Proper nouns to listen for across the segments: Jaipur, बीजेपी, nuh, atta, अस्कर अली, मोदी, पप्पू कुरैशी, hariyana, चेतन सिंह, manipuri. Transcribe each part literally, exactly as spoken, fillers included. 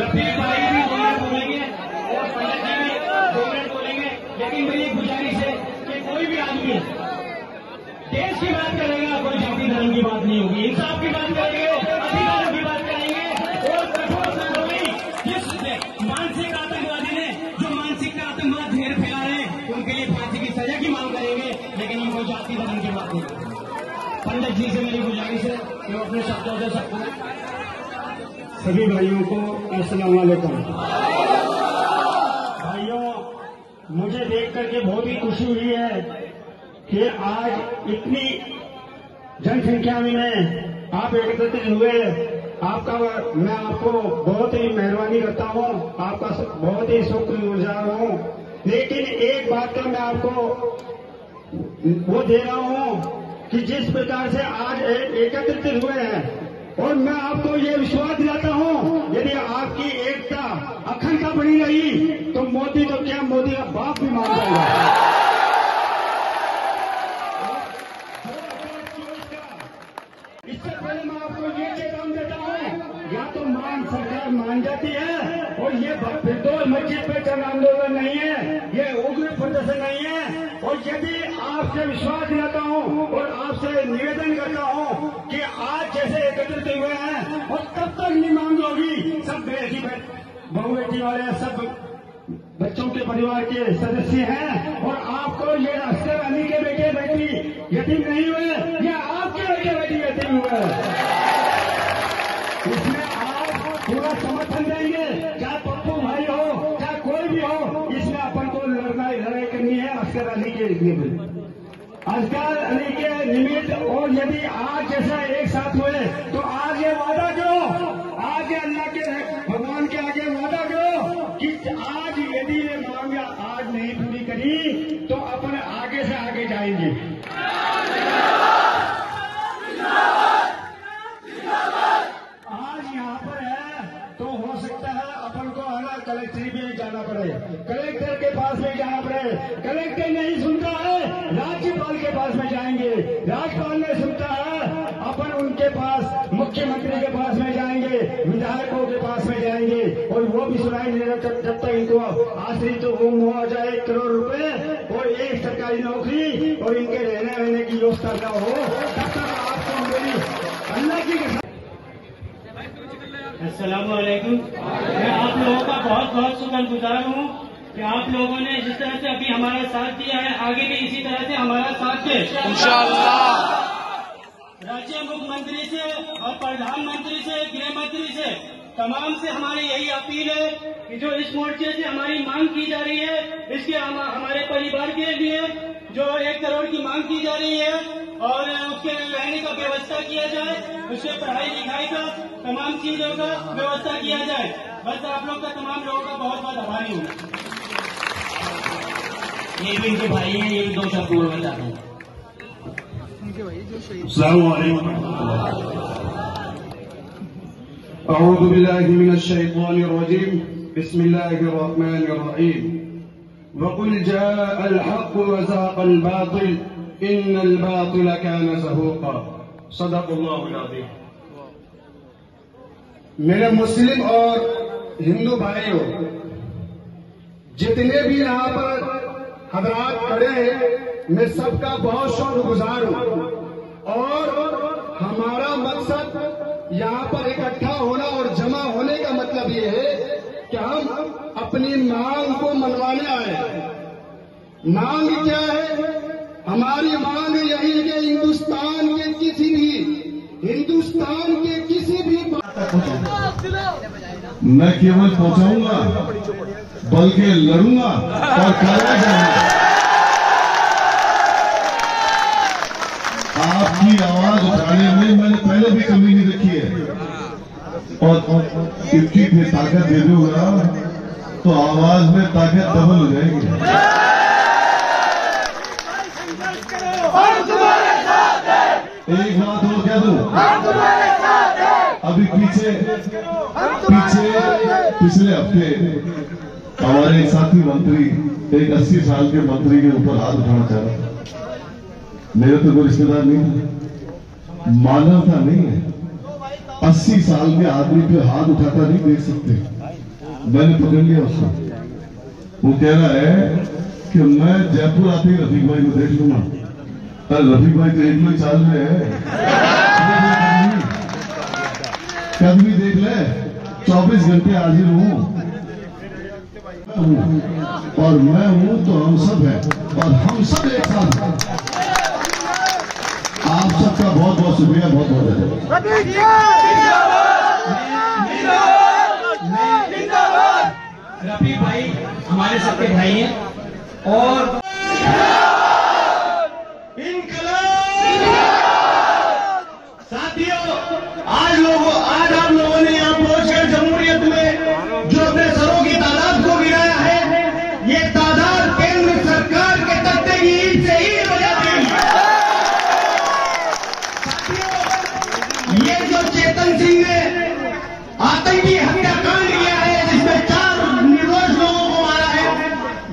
लेकिन मेरी एक गुजारिश है कि कोई भी आदमी देश की बात करेगा, कोई जाति धर्म की बात नहीं होगी, इंसाफ की बात करेंगे, अधिकारों की बात करेंगे और कठोर कार्रवाई। जिस मानसिक आतंकवादी ने जो मानसिक आतंकवाद ढेर फैला रहे हैं उनके लिए फांसी की सजा की मांग करेंगे, लेकिन हम कोई जाति धर्म की बात नहीं करेंगे। पंडित जी से मेरी गुजारिश है कि वो अपने शब्दों से सबको सभी भाइयों को अस्सलाम वालेकुम। मुझे देख करके बहुत ही खुशी हुई है कि आज इतनी जनसंख्या में आप एकत्रित हुए। आपका मैं आपको बहुत ही मेहरबानी करता हूं, आपका बहुत ही शुक्रगुजार हूं। लेकिन एक बात का मैं आपको वो दे रहा हूं कि जिस प्रकार से आज एकत्रित हुए हैं, और मैं आपको ये विश्वास दिलाता हूं यदि आपकी एकता अखंडता बनी रही तो मोदी तो क्या, मोदी का बाप भी मान जाएगा। इससे पहले मैं आपको ये चेतावनी देता हूं, या तो मान सरकार मान जाती है और ये फिरदौस मस्जिद पे चल आंदोलन नहीं है, ये उग्र प्रदर्शन नहीं है। और यदि आपसे विश्वास दिलाता हूं और आपसे निवेदन करता हूं कि आज जैसे एकत्रित हुए हैं और तब तक नहीं मांग होगी, सब बेटी बहु बेटी वाले सब बच्चों के परिवार के सदस्य हैं और आपको ये रास्ते वाली के बेटे बेटी यतीम नहीं हुए, ये आपके बेटे बेटी यतीम हुए, इसमें आप पूरा समर्थन देंगे। चाहे पप्पू भाई हो चाहे कोई भी हो, इसमें अपन को लड़ना लड़ाई करनी है अस्कर अली के लिए, अस्कर अली के निमित्त। और यदि आज जैसा एक साथ हुए तो आज ये वादा करो, आज ये अल्लाह के भगवान के आगे वादा करो कि आज यदि ये मांग आज नहीं पूरी करी तो अपन आगे से आगे जाएंगे। आज यहाँ पर है तो हो सकता है अपन को अलग कलेक्ट्री में जाना पड़े, कलेक्टर के पास में जाना पड़े, कलेक्टर नहीं सुनता है राज्यपाल के पास में जाएंगे, राज्यपाल ने सुनता है अपन उनके पास मुख्यमंत्री के पास में जाएंगे, विधायकों के पास में जाएंगे और वो भी सुनाई नहीं रहा जब तक इनको आश्री तो गुम हो जाए एक करोड़ रुपए और एक सरकारी नौकरी और इनके रहने रहने की व्यवस्था न हो तब तक आपको मेरी अल्लाह की कसम। अस्सलाम वालेकुम। मैं आप लोगों का बहुत बहुत शुक्रगुजार हूँ कि आप लोगों ने जिस तरह से अभी हमारा साथ दिया है, आगे भी इसी तरह से हमारा साथ दे इंशाअल्लाह। राज्य मुख्यमंत्री से और प्रधानमंत्री से, गृह मंत्री से, तमाम से हमारी यही अपील है कि जो इस मोर्चे से हमारी मांग की जा रही है, इसके हम, हमारे परिवार के लिए जो एक करोड़ की मांग की जा रही है और उसके रहने का व्यवस्था किया जाए, उसके पढ़ाई लिखाई का तमाम चीजों का व्यवस्था किया जाए। बस आप लोग का तमाम लोगों का बहुत बहुत आभारी हूँ। ये भी इनके भाई हैं, ये भी दो शब्द बोलना चाहते हैं। अस्सलामु अलैकुम। बिस्मिल्लाहिर्रहमानिर्रहीम। वक़ुल जाअल हक़्क़ु वज़ाक़ल बातिल इन्नल बातिला काना ज़हूक़ा। सदक़ल्लाहुल अज़ीम। मेरे मुस्लिम और हिंदू भाइयों, जितने भी यहाँ पर हजरात खड़े हैं, मैं सबका बहुत शुक्रगुजार हूँ। और हमारा मकसद यहाँ पर इकट्ठा होना और जमा होने का मतलब ये है कि हम अपनी मांग को मनवाने आए हैं। मांग क्या है? हमारी मांग यही है कि हिंदुस्तान के किसी भी हिंदुस्तान के किसी भी मैं केवल पहुँचाऊंगा बल्कि लड़ूंगा और करना चाहूंगा। आपकी आवाज उठाने में मैंने पहले भी कमी नहीं रखी है और इसकी भी ताकत दे दूंगा तो आवाज में ताकत डबल हो जाएगी। एक बात और कह दूं, अभी पीछे पीछे पिछले हफ्ते हमारे साथी मंत्री एक अस्सी साल के मंत्री के ऊपर हाथ उठाना चाह रहा। मेरे तो कोई रिश्तेदार नहीं, मानवता नहीं है, अस्सी साल के आदमी पे हाथ उठाता नहीं देख सकते। मैंने पकड़ लिया उसको। वो कह रहा है कि मैं जयपुर आते ही रफीक भाई को देख लूंगा। अरे रफीक भाई तो एक लोग चाल में है, कद भी देख ले, चौबीस घंटे हाजिर हूं और मैं हूं तो हम सब है और हम सब एक साथ हैं। आप सबका बहुत बहुत शुक्रिया, बहुत बहुत धन्यवाद। रफी भाई हमारे सबके भाई हैं और साथियों आज लोगों आज आप लोगों ने यहाँ पहुंचकर जमहूरियत में जो अपने सरों की तादाद को गिराया है, ये तादाद केंद्र सरकार के तख्ते की ईंट से ही बजा दी। साथियों ये जो चेतन सिंह ने आतंकी हत्याकांड किया है जिसमें चार निर्दोष लोगों को मारा है,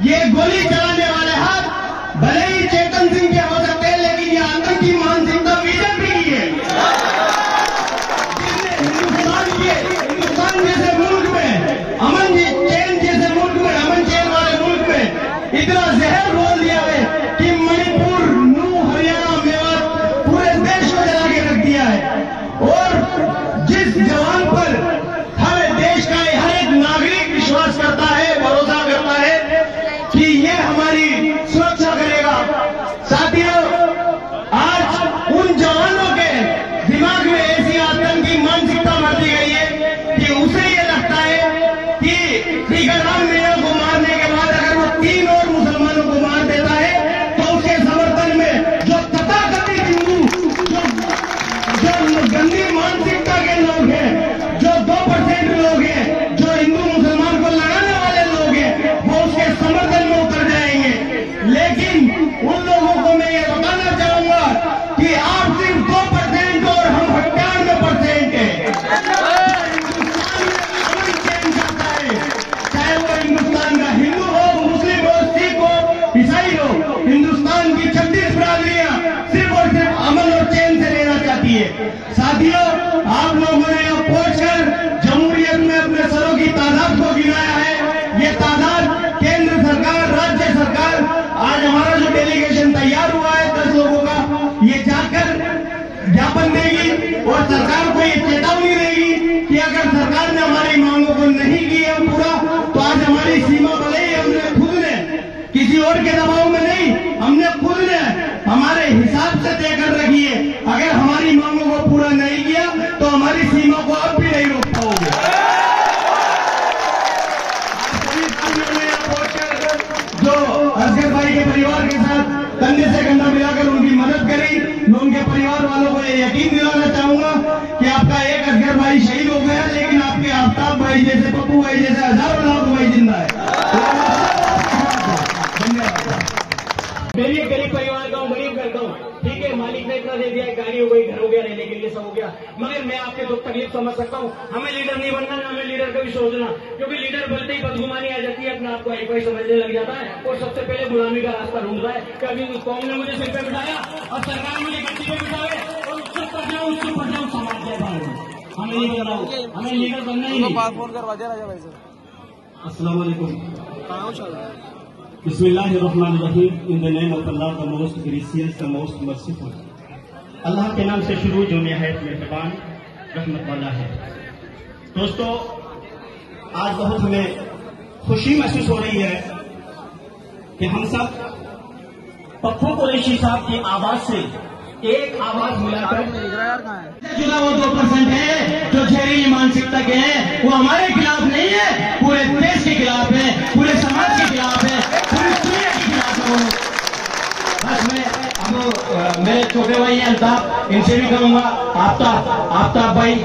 ये गोली चलाने वाले हाथ भले ही चेतन सिंह के हो सकते हैं, लेकिन ये आतंकी मानसिकता बीजेपी की है। हिंदुस्तान के हिंदुस्तान जैसे मुल्क में, अमन चैन जैसे मुल्क में, अमन चैन वाले मुल्क में इतना जहर बोल दिया है कि मणिपुर, नू, हरियाणा, मेवात पूरे देश को जला के रख दिया है। और जिस जवान पर करता है, भरोसा करता है कि ये हमारी सुरक्षा करेगा, साथियों आज उन जवानों के दिमाग में ऐसी आतंकी मानसिकता भर दी गई है कि उसे ये लगता है कि टीकाराम मेरा को मारने के बाद अगर वो तीन और मुसलमानों को मार देता है तो उसके समर्थन में जो तथाकथित हिंदू जो, जो गंदी मानसिकता के लोग हैं, जो दो परसेंट लोग हैं, उन लोगों को मैं ये बताना चाहूंगा कि आप सिर्फ दो परसेंट और हम हत्यानवे परसेंट है। हिंदुस्तान में अमन चैन चाहता है, चाहे वो हिंदुस्तान का हिंदू हो, मुस्लिम हो, सिख हो, ईसाई हो, हिंदुस्तान की छत्तीस बरादरियां सिर्फ और सिर्फ अमन और चैन से रहना चाहती है। साथियों आप लोगों ने यहाँ पहुंचकर जमहूरियत में अपने सरों की तादाद को गिराया है। ये तादाद केंद्र सरकार, राज्य सरकार, आज हमारा जो डेलीगेशन तैयार हुआ है दस लोगों का, ये जाकर ज्ञापन देगी और सरकार को ये चेतावनी देगी कि अगर सरकार ने हमारी मांगों को नहीं किया पूरा तो आज हमारी सीमा भले ही हमने खुद ने, किसी और के दबाव में नहीं, हमने खुद ने हमारे हिसाब से तय कर रखी है। अगर हमारी मांगों को पूरा नहीं किया तो हमारी सीमा को आप भी नहीं रोक पाओगे। जो असगर भाई के परिवार के साथ कंधे से कंधा मिलाकर उनकी मदद करी, मैं उनके परिवार वालों को यह यकीन दिलाना चाहूंगा कि आपका एक असगर भाई शहीद हो गया, लेकिन आपके आफ्ताब भाई जैसे, पप्पू भाई जैसे हजारों लाखों भाई जिंदा है। गरीब गरीब परिवार का हूँ, गरीब घर का हूँ, ठीक है, मालिक ने इतना दे दिया, गाड़ी हो गई, घर हो गया, रहने के लिए सब हो गया, मगर मैं आपके दुख तकलीफ समझ सकता हूँ। हमें लीडर नहीं बनना, हमें लीडर का भी सोचना, क्योंकि लीडर बनते ही बदगुमानी आ जाती है, अपना आपको एक भाई समझने लग जाता है और सबसे पहले गुलामी का रास्ता ढूंढ रहा है। कभी कौम ने मुझे सिर पे बिठाया और सरकार मुझे गद्दी पे बिठाए और चुप कर जाओ, चुप कर जाओ, समाज के बारे में हमें नहीं बताओ, हमें लीडर बनना ही नहीं। अस्सलाम वालेकुम। बिस्मिल्लाहिर्रहमानिर्रहीम। In the name of Allah the most gracious the most merciful. अल्लाह के नाम से शुरू जो निहायत मेहरबान रहमत वाला है। दोस्तों आज बहुत हमें खुशी महसूस हो रही है कि हम सब पप्पू कुरैशी साहब की आवाज से एक आवाज मिलाकर जुड़ा वो दो परसेंट है जो जहरीली मानसिकता के हैं, वो हमारे खिलाफ नहीं है, पूरे देश के खिलाफ है, पूरे समाज के खिलाफ है, पूरी दुनिया के खिलाफ है। बस मैं हम मेरे छोटे भाई हैं अल्ताफ, इनसे भी कहूंगा, आफ्ताब आफ्ताब भाई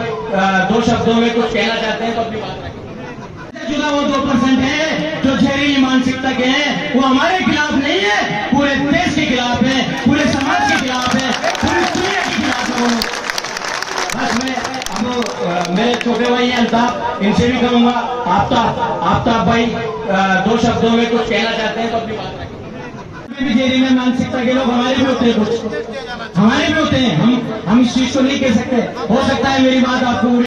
दो शब्दों में कुछ कहना चाहते हैं तो अपनी बात रखें। जुड़ा वो दो परसेंट है जो जहरीली मानसिकता के हैं, वो हमारे खिलाफ नहीं है, पूरे देश के खिलाफ है, पूरे समाज के खिलाफ है, पूरी दुनिया के खिलाफ है। बस मैं हम मेरे छोटे भाई हैं अल्ताफ, इनसे भी कहूंगा, आफ्ताब आफ्ताब भाई दो शब्दों में कुछ कहना चाहते हैं तो अपनी बात रखें। भी जहरीली मानसिकता के लोग हमारे भी होते हैं, कुछ हमारे भी होते हैं, हम हम इस चीज को नहीं कह सकते। हो सकता है मेरी बात आपको